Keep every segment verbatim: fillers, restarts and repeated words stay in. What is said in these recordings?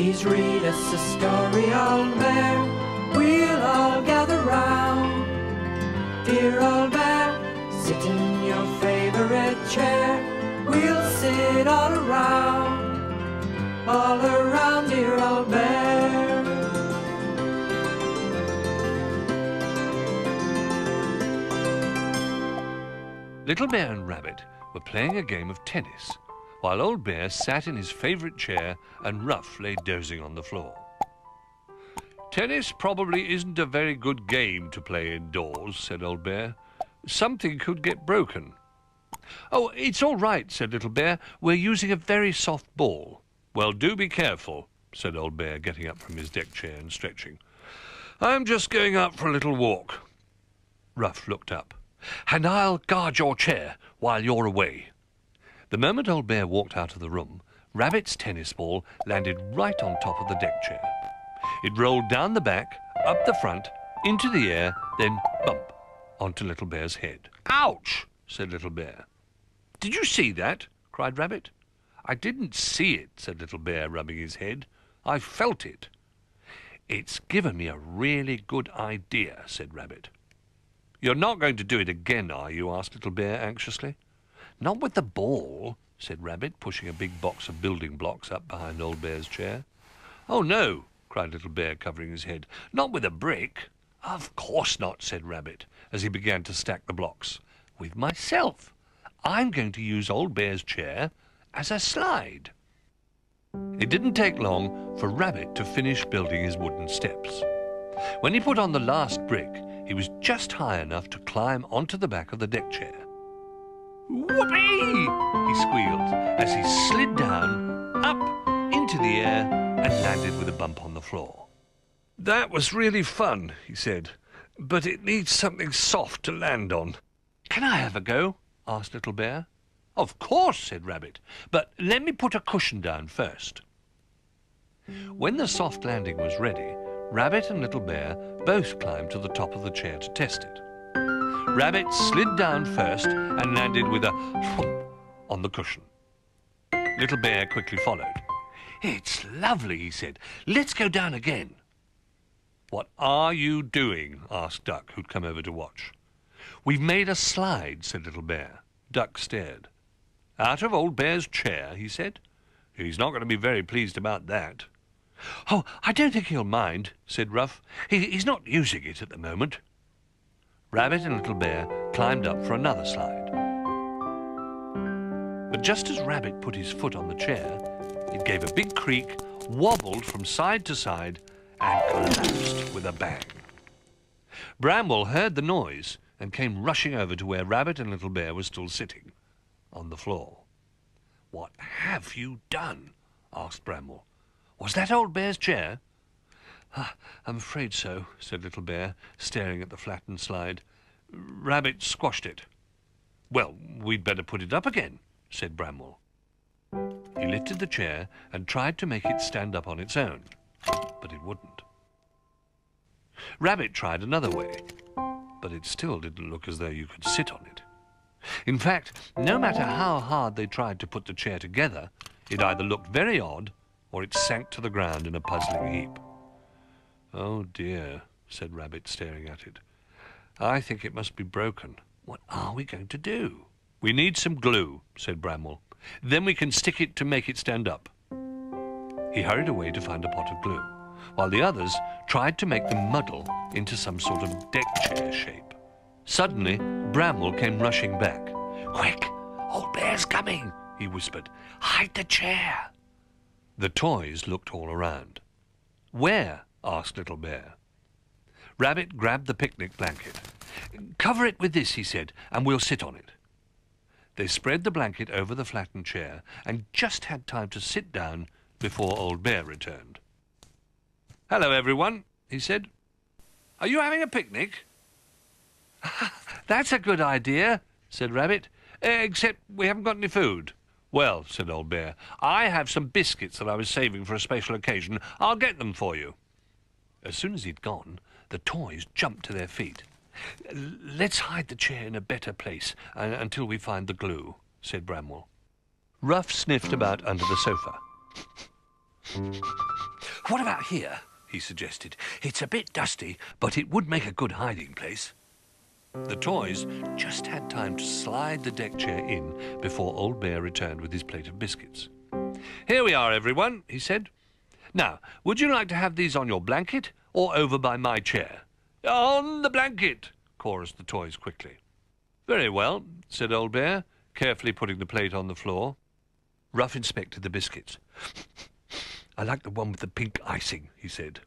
Please read us a story, old bear, we'll all gather round. Dear old bear, sit in your favorite chair, we'll sit all around, all around, dear old bear. Little Bear and Rabbit were playing a game of tennis, while Old Bear sat in his favourite chair and Ruff lay dozing on the floor. "Tennis probably isn't a very good game to play indoors," said Old Bear. "Something could get broken." "Oh, it's all right," said Little Bear. "We're using a very soft ball." "Well, do be careful," said Old Bear, getting up from his deck chair and stretching. "I'm just going out for a little walk." Ruff looked up. "And I'll guard your chair while you're away." The moment Old Bear walked out of the room, Rabbit's tennis ball landed right on top of the deck chair. It rolled down the back, up the front, into the air, then bump, onto Little Bear's head. "Ouch!" said Little Bear. "Did you see that?" cried Rabbit. "I didn't see it," said Little Bear, rubbing his head. "I felt it." "It's given me a really good idea," said Rabbit. "You're not going to do it again, are you?" asked Little Bear anxiously. "Not with the ball," said Rabbit, pushing a big box of building blocks up behind Old Bear's chair. "Oh, no," cried Little Bear, covering his head. "Not with a brick." "Of course not," said Rabbit, as he began to stack the blocks. "With myself. I'm going to use Old Bear's chair as a slide." It didn't take long for Rabbit to finish building his wooden steps. When he put on the last brick, he was just high enough to climb onto the back of the deck chair. "Whoopee!" he squealed as he slid down, up, into the air and landed with a bump on the floor. "That was really fun," he said, "but it needs something soft to land on." "Can I have a go?" asked Little Bear. "Of course," said Rabbit, "but let me put a cushion down first." When the soft landing was ready, Rabbit and Little Bear both climbed to the top of the chair to test it. Rabbit slid down first and landed with a thump on the cushion. Little Bear quickly followed. "It's lovely," he said. "Let's go down again." "What are you doing?" asked Duck, who'd come over to watch. "We've made a slide," said Little Bear. Duck stared. "Out of Old Bear's chair," he said. "He's not going to be very pleased about that." "Oh, I don't think he'll mind," said Ruff. He, he's not using it at the moment." Rabbit and Little Bear climbed up for another slide. But just as Rabbit put his foot on the chair, it gave a big creak, wobbled from side to side, and collapsed with a bang. Bramble heard the noise and came rushing over to where Rabbit and Little Bear were still sitting, on the floor. "What have you done?" asked Bramble. "Was that Old Bear's chair?" "Ah, I'm afraid so," said Little Bear, staring at the flattened slide. "Rabbit squashed it." "Well, we'd better put it up again," said Bramwell. He lifted the chair and tried to make it stand up on its own, but it wouldn't. Rabbit tried another way, but it still didn't look as though you could sit on it. In fact, no matter how hard they tried to put the chair together, it either looked very odd or it sank to the ground in a puzzling heap. "Oh, dear," said Rabbit, staring at it. "I think it must be broken. What are we going to do?" "We need some glue," said Bramwell. "Then we can stick it to make it stand up." He hurried away to find a pot of glue, while the others tried to make the muddle into some sort of deck chair shape. Suddenly, Bramwell came rushing back. "Quick! Old Bear's coming!" he whispered. "Hide the chair!" The toys looked all around. "Where?" asked Little Bear. Rabbit grabbed the picnic blanket. "Cover it with this," he said, "and we'll sit on it." They spread the blanket over the flattened chair and just had time to sit down before Old Bear returned. "Hello, everyone," he said. "Are you having a picnic?" "That's a good idea," said Rabbit, "except we haven't got any food." "Well," said Old Bear, "I have some biscuits that I was saving for a special occasion. I'll get them for you." As soon as he'd gone, the toys jumped to their feet. "Let's hide the chair in a better place uh, until we find the glue," said Bramwell. Ruff sniffed about under the sofa. What about here? He suggested. It's a bit dusty, but it would make a good hiding place. The toys just had time to slide the deck chair in before Old Bear returned with his plate of biscuits. Here we are, everyone, he said. Now, would you like to have these on your blanket or over by my chair? On the blanket, chorused the toys quickly. Very well, said Old Bear, carefully putting the plate on the floor. Ruff inspected the biscuits. I like the one with the pink icing, he said.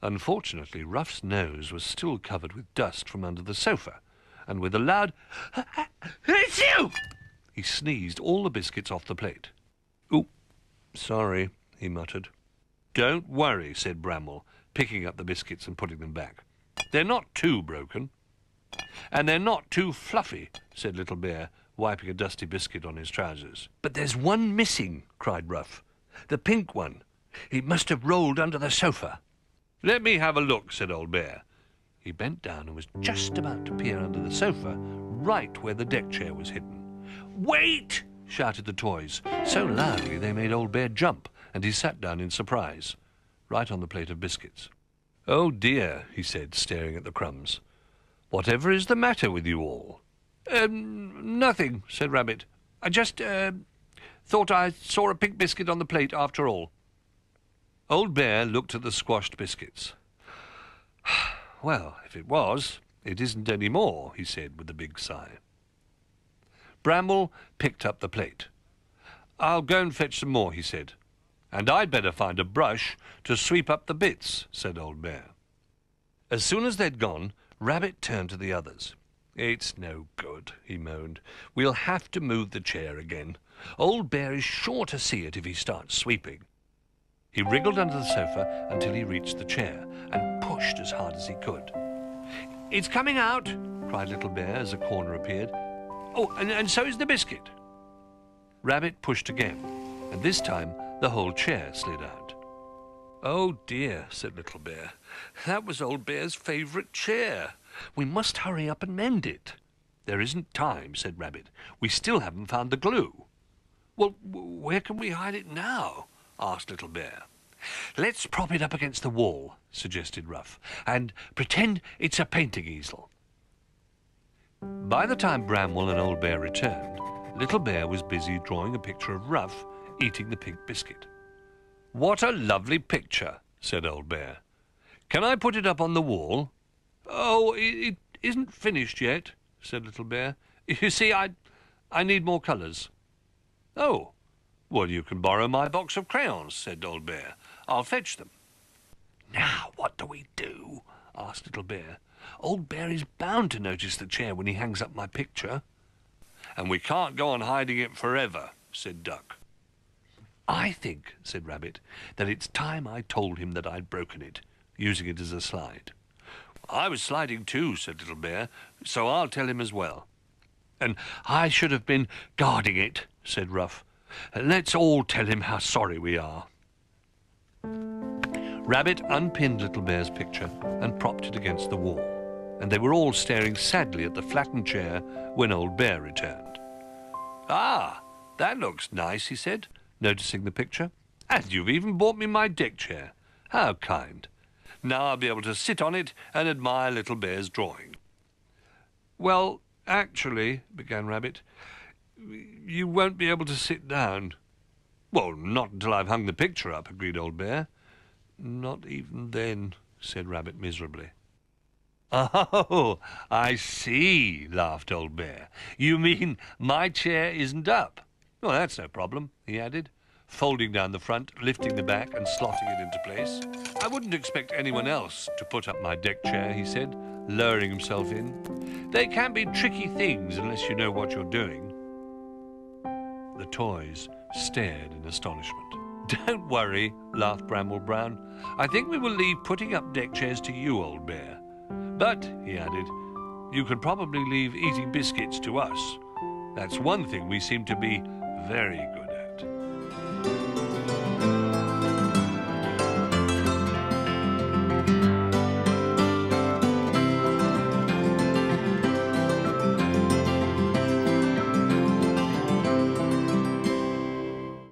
Unfortunately, Ruff's nose was still covered with dust from under the sofa, and with a loud, "It's you!" he sneezed all the biscuits off the plate. "Ooh, sorry," he muttered. "Don't worry," said Bramwell, picking up the biscuits and putting them back. "They're not too broken." "And they're not too fluffy," said Little Bear, wiping a dusty biscuit on his trousers. "But there's one missing," cried Ruff. "The pink one. It must have rolled under the sofa." "Let me have a look," said Old Bear. He bent down and was just about to peer under the sofa, right where the deck chair was hidden. "Wait!" shouted the toys, so loudly they made Old Bear jump, and he sat down in surprise, right on the plate of biscuits. "Oh dear," he said, staring at the crumbs. "Whatever is the matter with you all?" Um, nothing, said Rabbit. I just, uh, thought I saw a pink biscuit on the plate after all." Old Bear looked at the squashed biscuits. "Well, if it was, it isn't any more," he said with a big sigh. Bramble picked up the plate. "I'll go and fetch some more," he said. "And I'd better find a brush to sweep up the bits," said Old Bear. As soon as they'd gone, Rabbit turned to the others. "It's no good," he moaned. "We'll have to move the chair again. Old Bear is sure to see it if he starts sweeping." He wriggled under the sofa until he reached the chair and pushed as hard as he could. "It's coming out," cried Little Bear as a corner appeared. "Oh, and, and so is the biscuit." Rabbit pushed again, and this time the whole chair slid out. "Oh dear," said Little Bear. "That was Old Bear's favourite chair. We must hurry up and mend it." "There isn't time," said Rabbit. "We still haven't found the glue." "Well, where can we hide it now?" asked Little Bear. "Let's prop it up against the wall," suggested Ruff, "and pretend it's a painting easel." By the time Bramwell and Old Bear returned, Little Bear was busy drawing a picture of Ruff eating the pink biscuit. "What a lovely picture," said Old Bear. "Can I put it up on the wall?" "Oh, it isn't finished yet," said Little Bear. "You see, I, I need more colours." "Oh, well, you can borrow my box of crayons," said Old Bear. "I'll fetch them." "Now what do we do?" asked Little Bear. "Old Bear is bound to notice the chair when he hangs up my picture." "And we can't go on hiding it forever," said Duck. "I think," said Rabbit, "that it's time I told him that I'd broken it, using it as a slide." "I was sliding too," said Little Bear, "so I'll tell him as well." "And I should have been guarding it," said Ruff. "Let's all tell him how sorry we are." Rabbit unpinned Little Bear's picture and propped it against the wall, and they were all staring sadly at the flattened chair when Old Bear returned. "Ah, that looks nice," he said, noticing the picture. "And you've even bought me my deck chair. How kind. Now I'll be able to sit on it and admire Little Bear's drawing." "Well, actually," began Rabbit, "you won't be able to sit down." "Well, not until I've hung the picture up," agreed Old Bear. "Not even then," said Rabbit miserably. "Oh, I see," laughed Old Bear. "You mean my chair isn't up? Well, that's no problem," he added, folding down the front, lifting the back and slotting it into place. "I wouldn't expect anyone else to put up my deck chair," he said, lowering himself in. "They can be tricky things unless you know what you're doing." The toys stared in astonishment. "Don't worry," laughed Bramble Brown. "I think we will leave putting up deck chairs to you, Old Bear. But," he added, "you could probably leave eating biscuits to us. That's one thing we seem to be very good at."